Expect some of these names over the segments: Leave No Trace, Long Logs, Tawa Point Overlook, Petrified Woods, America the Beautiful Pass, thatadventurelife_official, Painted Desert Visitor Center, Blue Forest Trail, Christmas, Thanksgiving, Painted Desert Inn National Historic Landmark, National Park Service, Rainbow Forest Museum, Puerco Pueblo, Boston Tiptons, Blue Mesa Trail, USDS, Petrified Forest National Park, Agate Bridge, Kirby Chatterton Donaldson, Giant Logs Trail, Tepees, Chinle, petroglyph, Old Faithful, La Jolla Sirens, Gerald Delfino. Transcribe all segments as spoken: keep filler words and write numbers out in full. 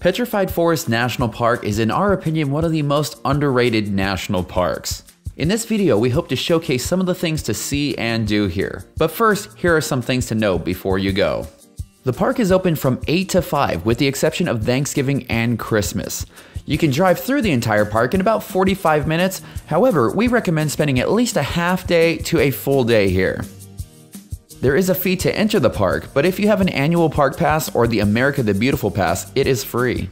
Petrified Forest National Park is, in our opinion, one of the most underrated national parks. In this video, we hope to showcase some of the things to see and do here. But first, here are some things to know before you go. The park is open from eight to five, with the exception of Thanksgiving and Christmas. You can drive through the entire park in about forty-five minutes. However, we recommend spending at least a half day to a full day here. There is a fee to enter the park, but if you have an annual park pass or the America the Beautiful Pass, it is free.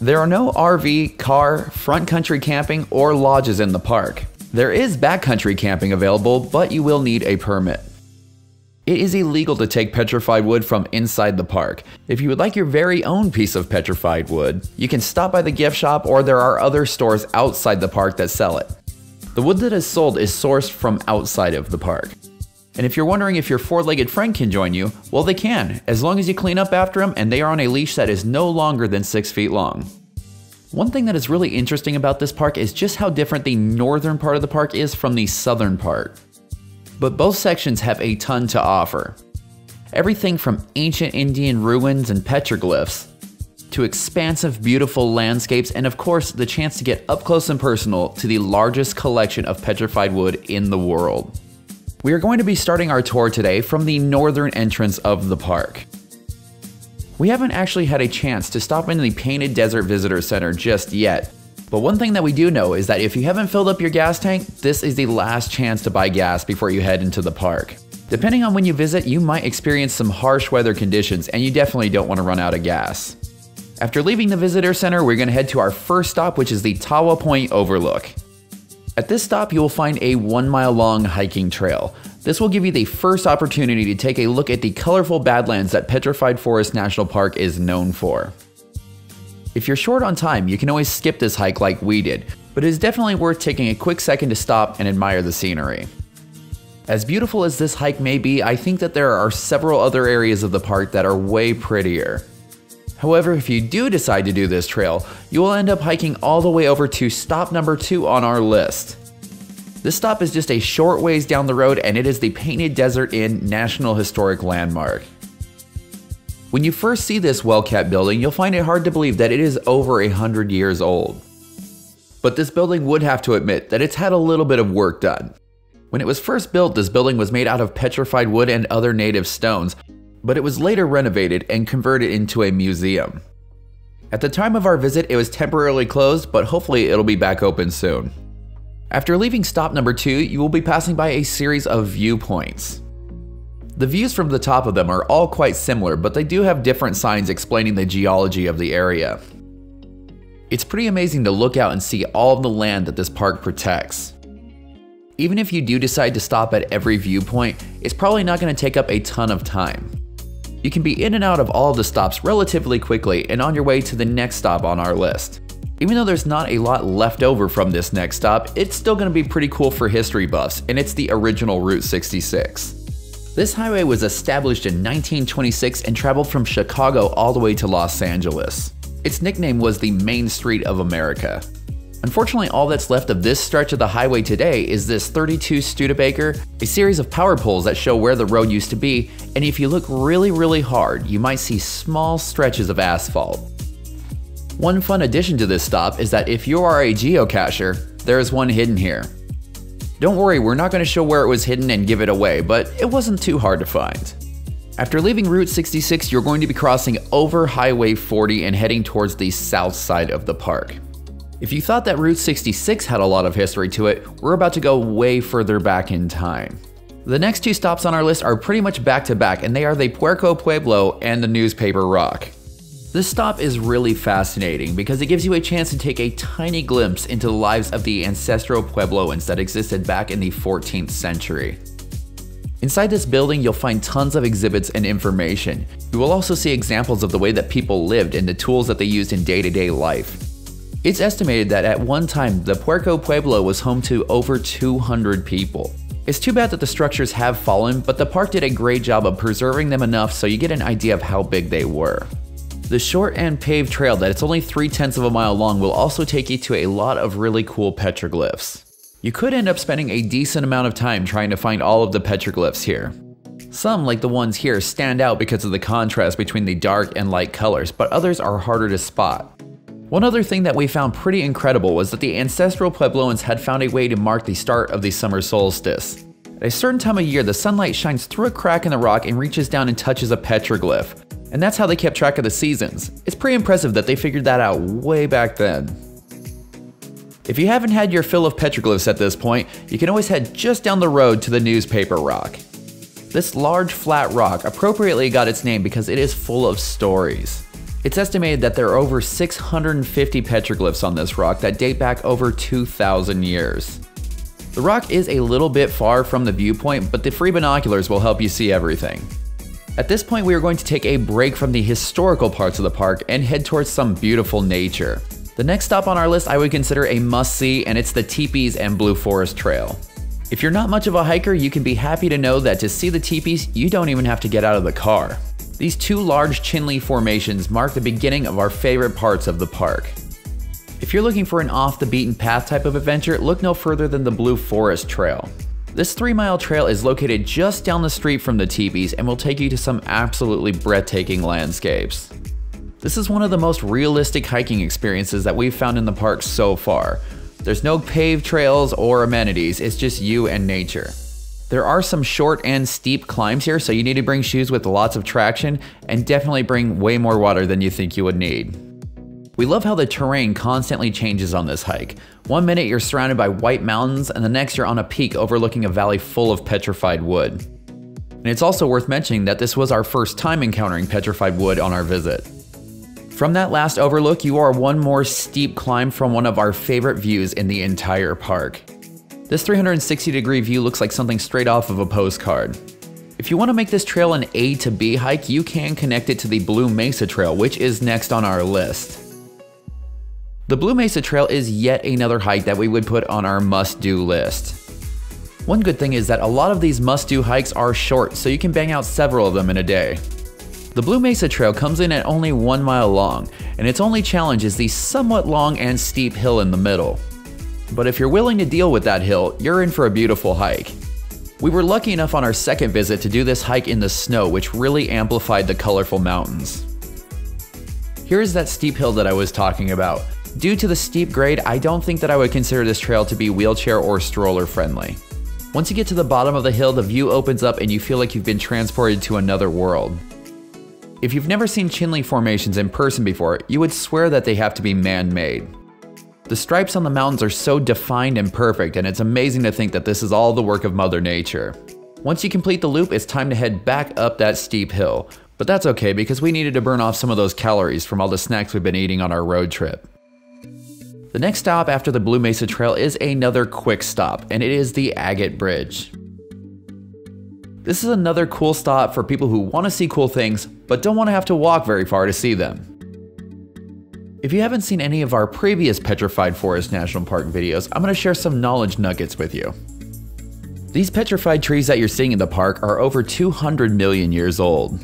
There are no R V, car, front country camping, or lodges in the park. There is backcountry camping available, but you will need a permit. It is illegal to take petrified wood from inside the park. If you would like your very own piece of petrified wood, you can stop by the gift shop, or there are other stores outside the park that sell it. The wood that is sold is sourced from outside of the park. And if you're wondering if your four-legged friend can join you, well, they can, as long as you clean up after them and they are on a leash that is no longer than six feet long. One thing that is really interesting about this park is just how different the northern part of the park is from the southern part. But both sections have a ton to offer. Everything from ancient Indian ruins and petroglyphs, to expansive, beautiful landscapes, and of course, the chance to get up close and personal to the largest collection of petrified wood in the world. We are going to be starting our tour today from the northern entrance of the park. We haven't actually had a chance to stop in the Painted Desert Visitor Center just yet, but one thing that we do know is that if you haven't filled up your gas tank, this is the last chance to buy gas before you head into the park. Depending on when you visit, you might experience some harsh weather conditions, and you definitely don't want to run out of gas. After leaving the visitor center, we're going to head to our first stop, which is the Tawa Point Overlook. At this stop, you will find a one mile long hiking trail. This will give you the first opportunity to take a look at the colorful badlands that Petrified Forest National Park is known for. If you're short on time, you can always skip this hike like we did, but it is definitely worth taking a quick second to stop and admire the scenery. As beautiful as this hike may be, I think that there are several other areas of the park that are way prettier. However, if you do decide to do this trail, you will end up hiking all the way over to stop number two on our list. This stop is just a short ways down the road, and it is the Painted Desert Inn National Historic Landmark. When you first see this well-kept building, you'll find it hard to believe that it is over a hundred years old. But this building would have to admit that it's had a little bit of work done. When it was first built, this building was made out of petrified wood and other native stones, but it was later renovated and converted into a museum. At the time of our visit, it was temporarily closed, but hopefully it'll be back open soon. After leaving stop number two, you will be passing by a series of viewpoints. The views from the top of them are all quite similar, but they do have different signs explaining the geology of the area. It's pretty amazing to look out and see all of the land that this park protects. Even if you do decide to stop at every viewpoint, it's probably not going to take up a ton of time. You can be in and out of all the stops relatively quickly and on your way to the next stop on our list. Even though there's not a lot left over from this next stop, it's still going to be pretty cool for history buffs, and it's the original Route sixty-six. This highway was established in nineteen twenty-six and traveled from Chicago all the way to Los Angeles. Its nickname was the Main Street of America. Unfortunately, all that's left of this stretch of the highway today is this thirty-two Studebaker, a series of power poles that show where the road used to be, and if you look really, really hard, you might see small stretches of asphalt. One fun addition to this stop is that if you are a geocacher, there is one hidden here. Don't worry, we're not going to show where it was hidden and give it away, but it wasn't too hard to find. After leaving Route sixty-six, you're going to be crossing over Highway forty and heading towards the south side of the park. If you thought that Route sixty-six had a lot of history to it, we're about to go way further back in time. The next two stops on our list are pretty much back to back, and they are the Puerco Pueblo and the Newspaper Rock. This stop is really fascinating because it gives you a chance to take a tiny glimpse into the lives of the ancestral Puebloans that existed back in the fourteenth century. Inside this building, you'll find tons of exhibits and information. You will also see examples of the way that people lived and the tools that they used in day-to-day life. It's estimated that at one time, the Puerco Pueblo was home to over two hundred people. It's too bad that the structures have fallen, but the park did a great job of preserving them enough so you get an idea of how big they were. The short and paved trail that it's only three-tenths of a mile long will also take you to a lot of really cool petroglyphs. You could end up spending a decent amount of time trying to find all of the petroglyphs here. Some, like the ones here, stand out because of the contrast between the dark and light colors, but others are harder to spot. One other thing that we found pretty incredible was that the ancestral Puebloans had found a way to mark the start of the summer solstice. At a certain time of year, the sunlight shines through a crack in the rock and reaches down and touches a petroglyph. And that's how they kept track of the seasons. It's pretty impressive that they figured that out way back then. If you haven't had your fill of petroglyphs at this point, you can always head just down the road to the Newspaper Rock. This large flat rock appropriately got its name because it is full of stories. It's estimated that there are over six hundred fifty petroglyphs on this rock that date back over two thousand years. The rock is a little bit far from the viewpoint, but the free binoculars will help you see everything. At this point, we are going to take a break from the historical parts of the park and head towards some beautiful nature. The next stop on our list I would consider a must-see, and it's the Tepees and Blue Forest Trail. If you're not much of a hiker, you can be happy to know that to see the teepees, you don't even have to get out of the car. These two large Chinle formations mark the beginning of our favorite parts of the park. If you're looking for an off-the-beaten-path type of adventure, look no further than the Blue Forest Trail. This three-mile trail is located just down the street from the teepees and will take you to some absolutely breathtaking landscapes. This is one of the most realistic hiking experiences that we've found in the park so far. There's no paved trails or amenities, it's just you and nature. There are some short and steep climbs here, so you need to bring shoes with lots of traction and definitely bring way more water than you think you would need. We love how the terrain constantly changes on this hike. One minute you're surrounded by white mountains and the next you're on a peak overlooking a valley full of petrified wood. And it's also worth mentioning that this was our first time encountering petrified wood on our visit. From that last overlook, you are one more steep climb from one of our favorite views in the entire park. This three hundred sixty degree view looks like something straight off of a postcard. If you want to make this trail an A to B hike, you can connect it to the Blue Mesa Trail, which is next on our list. The Blue Mesa Trail is yet another hike that we would put on our must-do list. One good thing is that a lot of these must-do hikes are short, so you can bang out several of them in a day. The Blue Mesa Trail comes in at only one mile long, and its only challenge is the somewhat long and steep hill in the middle. But if you're willing to deal with that hill, you're in for a beautiful hike. We were lucky enough on our second visit to do this hike in the snow, which really amplified the colorful mountains. Here is that steep hill that I was talking about. Due to the steep grade, I don't think that I would consider this trail to be wheelchair or stroller friendly. Once you get to the bottom of the hill, the view opens up and you feel like you've been transported to another world. If you've never seen Chinle formations in person before, you would swear that they have to be man-made. The stripes on the mountains are so defined and perfect, and it's amazing to think that this is all the work of Mother Nature. Once you complete the loop, it's time to head back up that steep hill. But that's okay because we needed to burn off some of those calories from all the snacks we've been eating on our road trip. The next stop after the Blue Mesa Trail is another quick stop, and it is the Agate Bridge. This is another cool stop for people who want to see cool things, but don't want to have to walk very far to see them. If you haven't seen any of our previous Petrified Forest National Park videos, I'm going to share some knowledge nuggets with you. These petrified trees that you're seeing in the park are over two hundred million years old.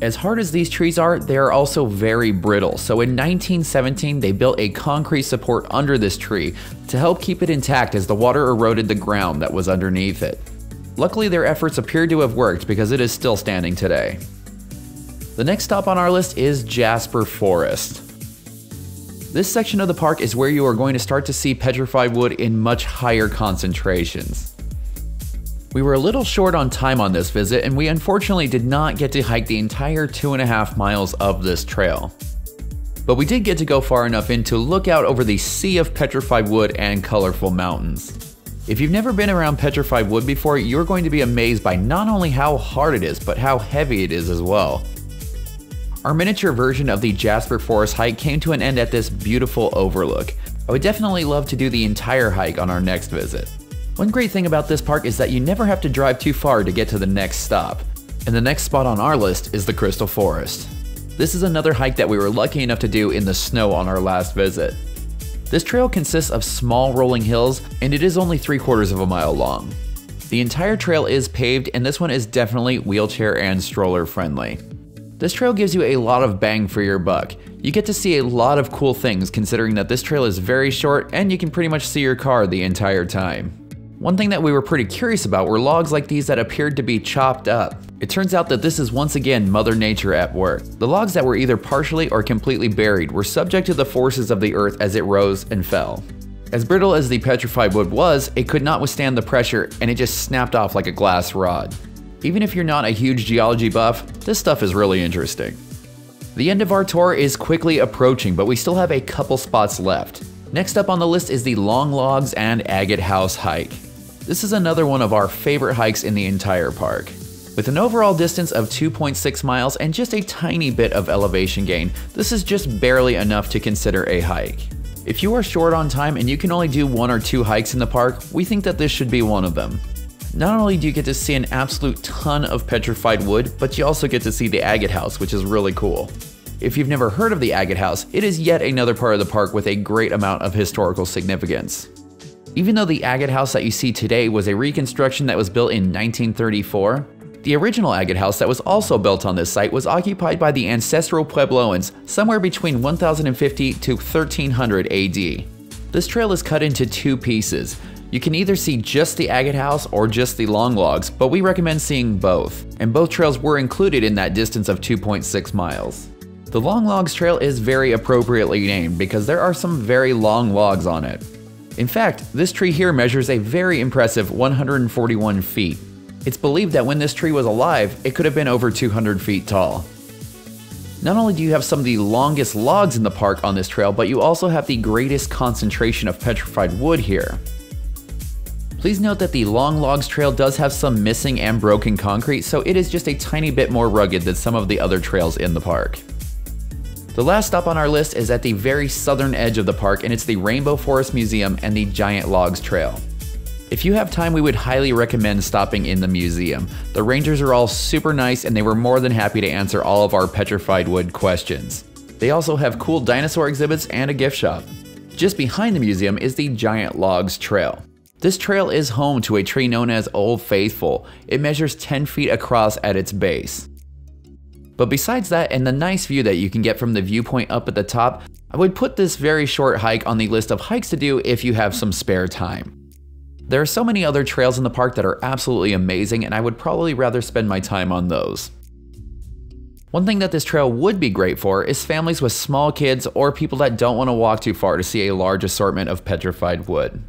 As hard as these trees are, they are also very brittle, so in nineteen seventeen they built a concrete support under this tree to help keep it intact as the water eroded the ground that was underneath it. Luckily their efforts appear to have worked because it is still standing today. The next stop on our list is Jasper Forest. This section of the park is where you are going to start to see petrified wood in much higher concentrations. We were a little short on time on this visit, and we unfortunately did not get to hike the entire two and a half miles of this trail. But we did get to go far enough in to look out over the sea of petrified wood and colorful mountains. If you've never been around petrified wood before, you're going to be amazed by not only how hard it is, but how heavy it is as well. Our miniature version of the Jasper Forest hike came to an end at this beautiful overlook. I would definitely love to do the entire hike on our next visit. One great thing about this park is that you never have to drive too far to get to the next stop. And the next spot on our list is the Crystal Forest. This is another hike that we were lucky enough to do in the snow on our last visit. This trail consists of small rolling hills, and it is only three quarters of a mile long. The entire trail is paved, and this one is definitely wheelchair and stroller friendly. This trail gives you a lot of bang for your buck. You get to see a lot of cool things considering that this trail is very short and you can pretty much see your car the entire time. One thing that we were pretty curious about were logs like these that appeared to be chopped up. It turns out that this is once again Mother Nature at work. The logs that were either partially or completely buried were subject to the forces of the earth as it rose and fell. As brittle as the petrified wood was, it could not withstand the pressure and it just snapped off like a glass rod. Even if you're not a huge geology buff, this stuff is really interesting. The end of our tour is quickly approaching, but we still have a couple spots left. Next up on the list is the Long Logs and Agate House hike. This is another one of our favorite hikes in the entire park. With an overall distance of two point six miles and just a tiny bit of elevation gain, this is just barely enough to consider a hike. If you are short on time and you can only do one or two hikes in the park, we think that this should be one of them. Not only do you get to see an absolute ton of petrified wood, but you also get to see the Agate House, which is really cool. If you've never heard of the Agate House, it is yet another part of the park with a great amount of historical significance. Even though the Agate House that you see today was a reconstruction that was built in nineteen thirty-four, the original Agate House that was also built on this site was occupied by the ancestral Puebloans somewhere between one thousand fifty to thirteen hundred A D. This trail is cut into two pieces. You can either see just the Agate House or just the Long Logs, but we recommend seeing both, and both trails were included in that distance of two point six miles. The Long Logs Trail is very appropriately named because there are some very long logs on it. In fact, this tree here measures a very impressive one hundred forty-one feet. It's believed that when this tree was alive, it could have been over two hundred feet tall. Not only do you have some of the longest logs in the park on this trail, but you also have the greatest concentration of petrified wood here. Please note that the Long Logs Trail does have some missing and broken concrete, so it is just a tiny bit more rugged than some of the other trails in the park. The last stop on our list is at the very southern edge of the park, and it's the Rainbow Forest Museum and the Giant Logs Trail. If you have time, we would highly recommend stopping in the museum. The rangers are all super nice and they were more than happy to answer all of our petrified wood questions. They also have cool dinosaur exhibits and a gift shop. Just behind the museum is the Giant Logs Trail. This trail is home to a tree known as Old Faithful. It measures ten feet across at its base. But besides that and the nice view that you can get from the viewpoint up at the top, I would put this very short hike on the list of hikes to do if you have some spare time. There are so many other trails in the park that are absolutely amazing, and I would probably rather spend my time on those. One thing that this trail would be great for is families with small kids or people that don't want to walk too far to see a large assortment of petrified wood.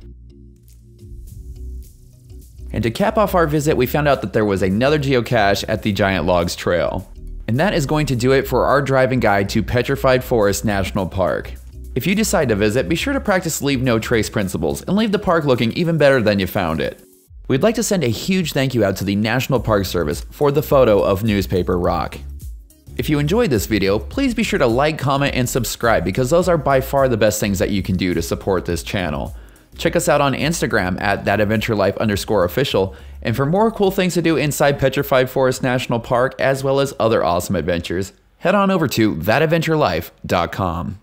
And to cap off our visit, we found out that there was another geocache at the Giant Logs Trail. And that is going to do it for our driving guide to Petrified Forest National Park. If you decide to visit, be sure to practice Leave No Trace principles and leave the park looking even better than you found it. We'd like to send a huge thank you out to the National Park Service for the photo of Newspaper Rock. If you enjoyed this video, please be sure to like, comment, and subscribe because those are by far the best things that you can do to support this channel. Check us out on Instagram at thatadventurelife_official, and for more cool things to do inside Petrified Forest National Park as well as other awesome adventures, head on over to that adventure life dot com.